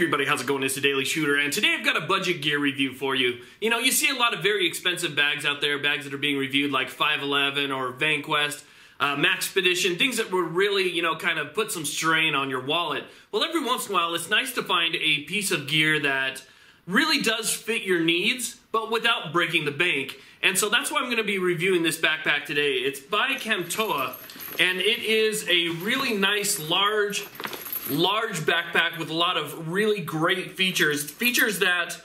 everybody, how's it going? It's the Daily Shooter, and today I've got a budget gear review for you. You know, you see a lot of very expensive bags out there, bags that are being reviewed like 5.11 or VanQuest, Maxpedition, things that will really, you know, kind of put some strain on your wallet. Well, every once in a while, it's nice to find a piece of gear that really does fit your needs, but without breaking the bank. And so that's why I'm going to be reviewing this backpack today. It's by Camtoa, and it is a really nice, large backpack with a lot of really great features that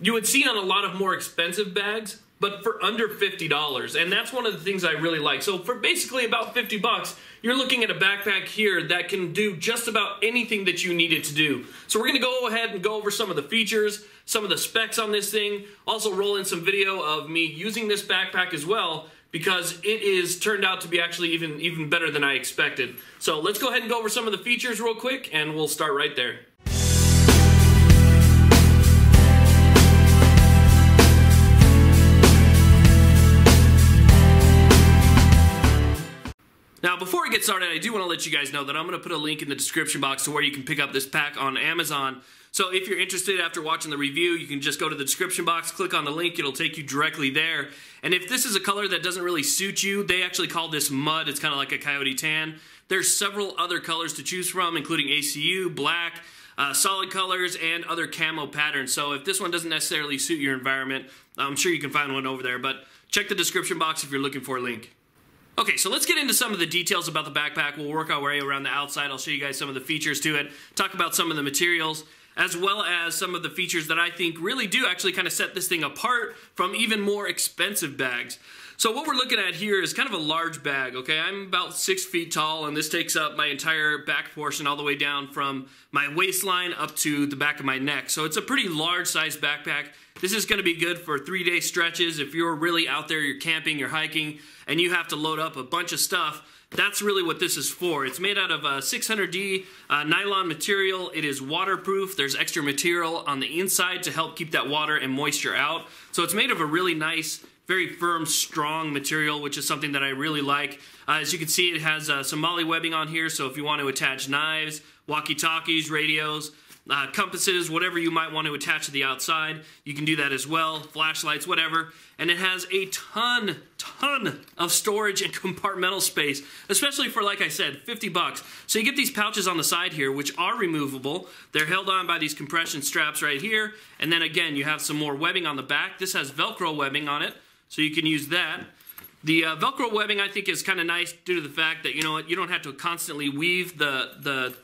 you would see on a lot of more expensive bags, but for under $50. And that's one of the things I really like. So for basically about 50 bucks, you're looking at a backpack here that can do just about anything that you need it to do. So we're gonna go ahead and go over some of the features, some of the specs on this thing, also roll in some video of me using this backpack as well, because it is turned out to be actually even better than I expected. So let's go ahead and go over some of the features real quick, and we'll start right there. Now, before I get started, I do want to let you guys know that I'm going to put a link in the description box to where you can pick up this pack on Amazon. So if you're interested after watching the review, you can just go to the description box, click on the link, it'll take you directly there. And if this is a color that doesn't really suit you, they actually call this mud. It's kind of like a coyote tan. There's several other colors to choose from, including ACU, black, solid colors, and other camo patterns. So if this one doesn't necessarily suit your environment, I'm sure you can find one over there. But check the description box if you're looking for a link. Okay, so let's get into some of the details about the backpack. We'll work our way around the outside. I'll show you guys some of the features to it, talk about some of the materials, as well as some of the features that I think really do actually kind of set this thing apart from even more expensive bags. So what we're looking at here is kind of a large bag, okay? I'm about 6 feet tall, and this takes up my entire back portion all the way down from my waistline up to the back of my neck. So it's a pretty large-sized backpack. This is going to be good for 3-day stretches. If you're really out there, you're camping, you're hiking, and you have to load up a bunch of stuff, that's really what this is for. It's made out of 600D nylon material. It is waterproof. There's extra material on the inside to help keep that water and moisture out. So it's made of a really nice, very firm, strong material, which is something that I really like. As you can see, it has some MOLLE webbing on here, so if you want to attach knives, walkie-talkies, radios, compasses, whatever you might want to attach to the outside, you can do that as well, flashlights, whatever. And it has a ton of storage and compartmental space, especially for, like I said, 50 bucks. So you get these pouches on the side here, which are removable. They're held on by these compression straps right here. And then again, you have some more webbing on the back. This has Velcro webbing on it, so you can use that. The Velcro webbing, I think, is kind of nice due to the fact that, you know, you don't have to constantly weave the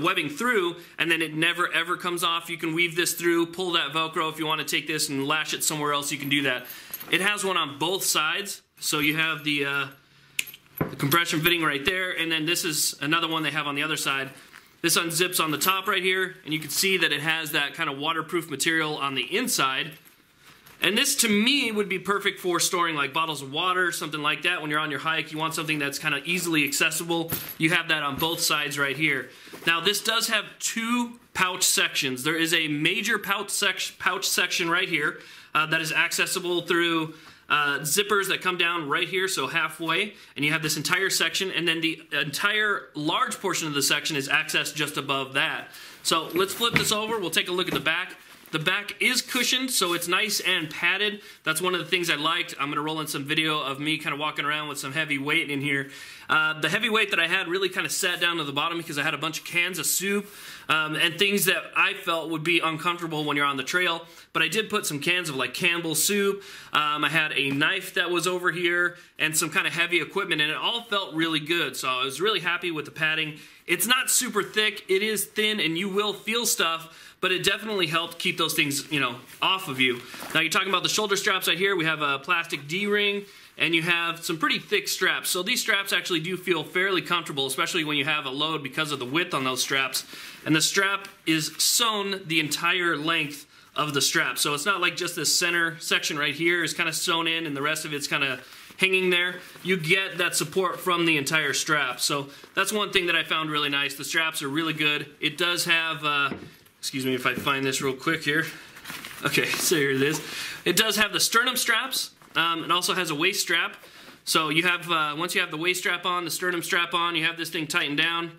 webbing through, and then it never ever comes off. You can weave this through, pull that Velcro. If you want to take this and lash it somewhere else, you can do that. It has one on both sides, so you have the compression fitting right there, and then this is another one they have on the other side. This unzips on the top right here, and you can see that it has that kind of waterproof material on the inside. And this, to me, would be perfect for storing like bottles of water, something like that. When you're on your hike, you want something that's kind of easily accessible. You have that on both sides right here. Now, this does have two pouch sections. There is a major pouch section right here that is accessible through zippers that come down right here, so halfway, and you have this entire section, and then the entire large portion of the section is accessed just above that. So let's flip this over. We'll take a look at the back. The back is cushioned, so it's nice and padded. That's one of the things I liked. I'm going to roll in some video of me kind of walking around with some heavy weight in here. The heavy weight that I had really kind of sat down to the bottom because I had a bunch of cans of soup and things that I felt would be uncomfortable when you're on the trail. But I did put some cans of like Campbell's soup. I had a knife that was over here and some kind of heavy equipment, and it all felt really good. So I was really happy with the padding. It's not super thick. It is thin, and you will feel stuff, but it definitely helped keep those things, you know, off of you. Now, you're talking about the shoulder straps right here. We have a plastic D-ring, and you have some pretty thick straps. So these straps actually do feel fairly comfortable, especially when you have a load because of the width on those straps. And the strap is sewn the entire length of the strap. So it's not like just this center section right here is kind of sewn in and the rest of it's kind of hanging there. You get that support from the entire strap. So that's one thing that I found really nice. The straps are really good. It does have, excuse me if I find this real quick here. Okay, so here it is. It does have the sternum straps. It also has a waist strap. So you have, once you have the waist strap on, the sternum strap on, you have this thing tightened down.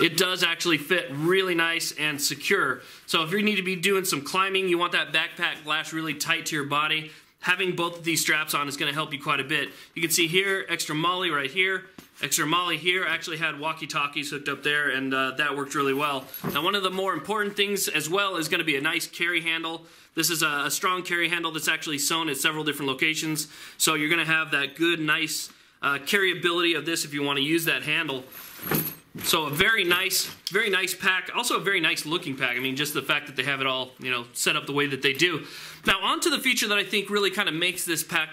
it does actually fit really nice and secure. So if you need to be doing some climbing, you want that backpack lash really tight to your body, having both of these straps on is going to help you quite a bit. You can see here, extra MOLLE right here. Extra MOLLE here. I actually had walkie-talkies hooked up there, and that worked really well. Now, one of the more important things as well is going to be a nice carry handle. This is a strong carry handle that's actually sewn at several different locations, so you're going to have that good, nice carryability of this if you want to use that handle. So a very nice pack. Also a very nice looking pack. I mean, just the fact that they have it all, you know, set up the way that they do. Now, onto the feature that I think really kind of makes this pack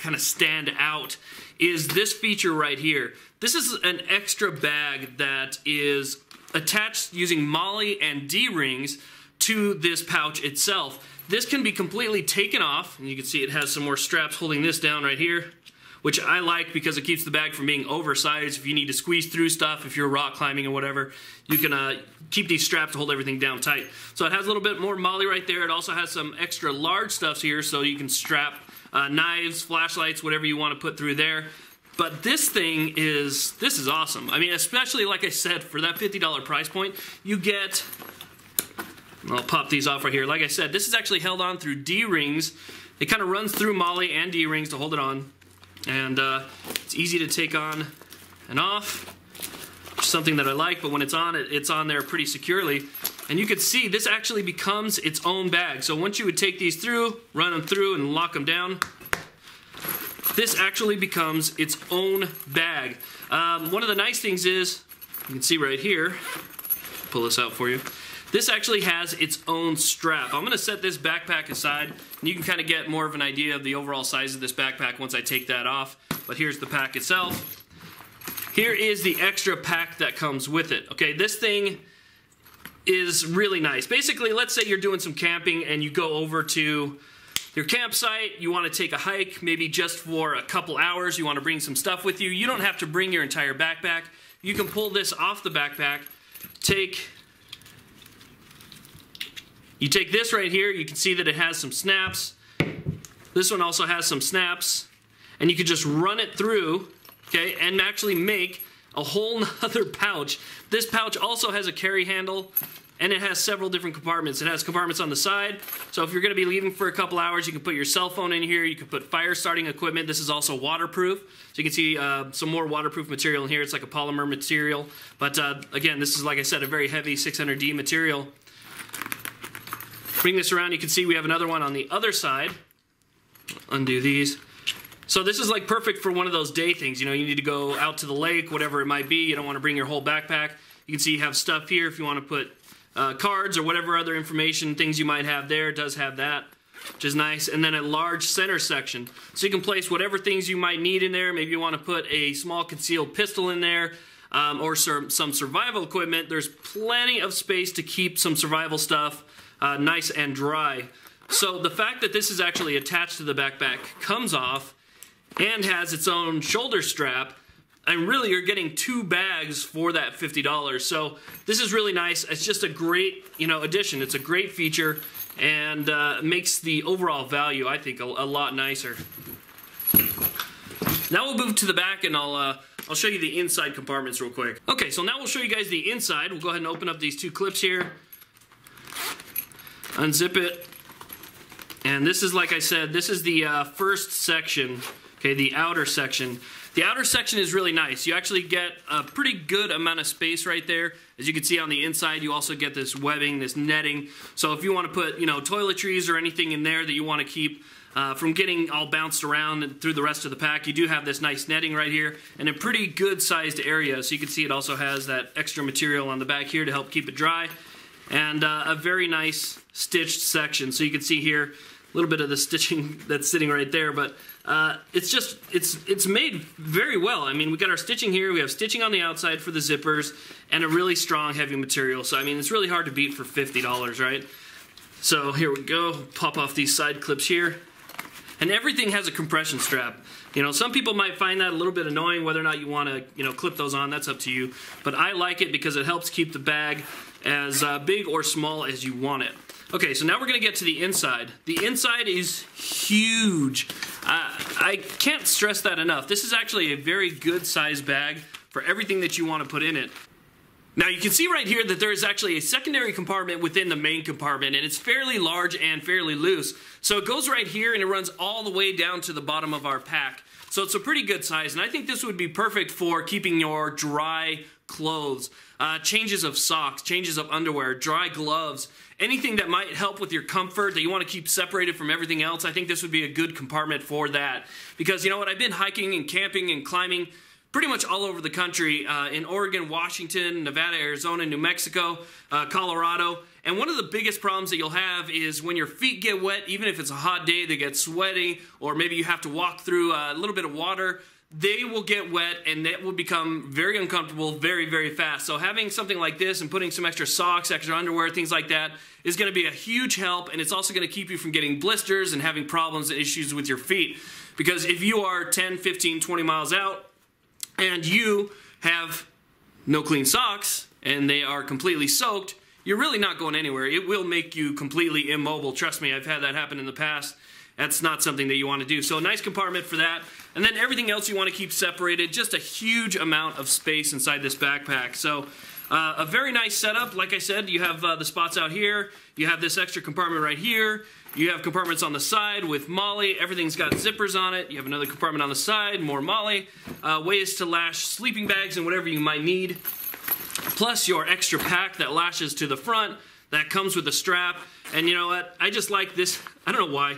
kind of stand out is this feature right here. This is an extra bag that is attached using MOLLE and D-rings to this pouch itself. This can be completely taken off, and you can see it has some more straps holding this down right here, which I like because it keeps the bag from being oversized. If you need to squeeze through stuff, if you're rock climbing or whatever, you can keep these straps to hold everything down tight. So it has a little bit more MOLLE right there. It also has some extra large stuffs here, so you can strap knives, flashlights, whatever you want to put through there. But this is awesome. I mean, especially, like I said, for that $50 price point, you get... I'll pop these off right here. Like I said, this is actually held on through D-rings. It kind of runs through MOLLE and D-rings to hold it on. And it's easy to take on and off, which is something that I like, but when it's on, it's on there pretty securely. And you can see this actually becomes its own bag. So once you would take these through, run them through and lock them down, this actually becomes its own bag. One of the nice things is, you can see right here, pull this out for you, this actually has its own strap. I'm going to set this backpack aside, and you can kind of get more of an idea of the overall size of this backpack once I take that off. But here's the pack itself. Here is the extra pack that comes with it. Okay, this thing is really nice. Basically, let's say you're doing some camping and you go over to your campsite, you want to take a hike, maybe just for a couple hours, you want to bring some stuff with you. You don't have to bring your entire backpack. You can pull this off the backpack, You take this right here, you can see that it has some snaps. This one also has some snaps. And you can just run it through, okay, and actually make a whole nother pouch. This pouch also has a carry handle, and it has several different compartments. It has compartments on the side, so if you're going to be leaving for a couple hours, you can put your cell phone in here, you can put fire starting equipment. This is also waterproof, so you can see some more waterproof material in here. It's like a polymer material, but again, this is, like I said, a very heavy 600D material. Bring this around, you can see we have another one on the other side. Undo these. So this is like perfect for one of those day things. You know, you need to go out to the lake, whatever it might be. You don't want to bring your whole backpack. You can see you have stuff here if you want to put cards or whatever other information, things you might have there. It does have that, which is nice. And then a large center section. So you can place whatever things you might need in there. Maybe you want to put a small concealed pistol in there. Or some survival equipment. There's plenty of space to keep some survival stuff nice and dry. So the fact that this is actually attached to the backpack, comes off, and has its own shoulder strap, and really you're getting two bags for that $50. So this is really nice. It's just a great, you know, addition. It's a great feature, and makes the overall value, I think, a lot nicer. Now we'll move to the back, and I'll show you the inside compartments real quick. Okay, so now we'll show you guys the inside. We'll go ahead and open up these two clips here. Unzip it. And this is, like I said, this is the first section, okay, the outer section. The outer section is really nice. You actually get a pretty good amount of space right there. As you can see on the inside, you also get this webbing, this netting. So if you want to put, you know, toiletries or anything in there that you want to keep from getting all bounced around and through the rest of the pack, you do have this nice netting right here and a pretty good sized area. So you can see it also has that extra material on the back here to help keep it dry, and a very nice stitched section. So you can see here a little bit of the stitching that's sitting right there, but it's made very well. I mean, we got our stitching here, we have stitching on the outside for the zippers, and a really strong heavy material. So I mean, it's really hard to beat for $50, right? So here we go, pop off these side clips here. And everything has a compression strap. You know, some people might find that a little bit annoying, whether or not you want to, you know, clip those on. That's up to you. But I like it because it helps keep the bag as big or small as you want it. Okay, so now we're going to get to the inside. The inside is huge. I can't stress that enough. This is actually a very good size bag for everything that you want to put in it. Now you can see right here that there is actually a secondary compartment within the main compartment, and it's fairly large and fairly loose. So it goes right here and it runs all the way down to the bottom of our pack. So it's a pretty good size, and I think this would be perfect for keeping your dry clothes, changes of socks, changes of underwear, dry gloves, anything that might help with your comfort that you want to keep separated from everything else. I think this would be a good compartment for that, because you know what, I've been hiking and camping and climbing pretty much all over the country, in Oregon, Washington, Nevada, Arizona, New Mexico, Colorado. And one of the biggest problems that you'll have is when your feet get wet, even if it's a hot day, they get sweaty, or maybe you have to walk through a little bit of water. They will get wet, and that will become very uncomfortable very, very fast. So having something like this and putting some extra socks, extra underwear, things like that is going to be a huge help, and it's also going to keep you from getting blisters and having problems and issues with your feet. Because if you are 10, 15, 20 miles out, and you have no clean socks and they are completely soaked, you're really not going anywhere. It will make you completely immobile. Trust me, I've had that happen in the past. That's not something that you want to do. So a nice compartment for that. And then everything else you want to keep separated. Just a huge amount of space inside this backpack. So a very nice setup. Like I said, you have the spots out here. You have this extra compartment right here. You have compartments on the side with MOLLE. Everything's got zippers on it. You have another compartment on the side, more MOLLE. Ways to lash sleeping bags and whatever you might need. Plus your extra pack that lashes to the front that comes with a strap. And you know what? I just like this. I don't know why,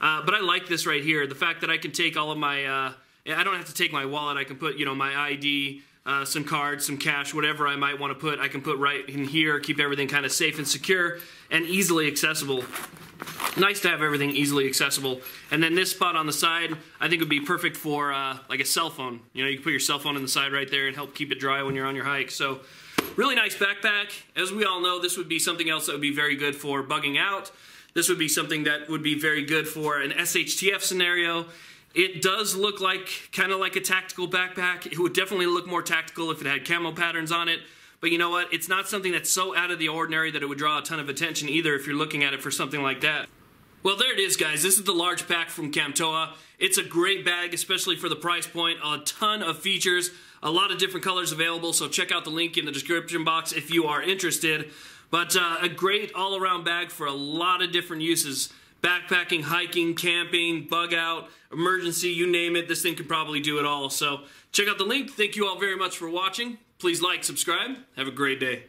but I like this right here. The fact that I can take all of my, I don't have to take my wallet. I can put, you know, my ID, some cards, some cash, whatever I might want to put, I can put right in here, keep everything kind of safe and secure and easily accessible. Nice to have everything easily accessible. And then this spot on the side, I think would be perfect for like a cell phone. You know, you can put your cell phone in the side right there and help keep it dry when you're on your hike. So really nice backpack. As we all know, this would be something else that would be very good for bugging out. This would be something that would be very good for an SHTF scenario. It does look like kind of like a tactical backpack. It would definitely look more tactical if it had camo patterns on it. But you know what? It's not something that's so out of the ordinary that it would draw a ton of attention either if you're looking at it for something like that. Well, there it is, guys. This is the large pack from Camtoa. It's a great bag, especially for the price point. A ton of features, a lot of different colors available. So check out the link in the description box if you are interested. But a great all-around bag for a lot of different uses. Backpacking, hiking, camping, bug out, emergency, you name it, this thing can probably do it all. So check out the link. Thank you all very much for watching. Please like, subscribe. Have a great day.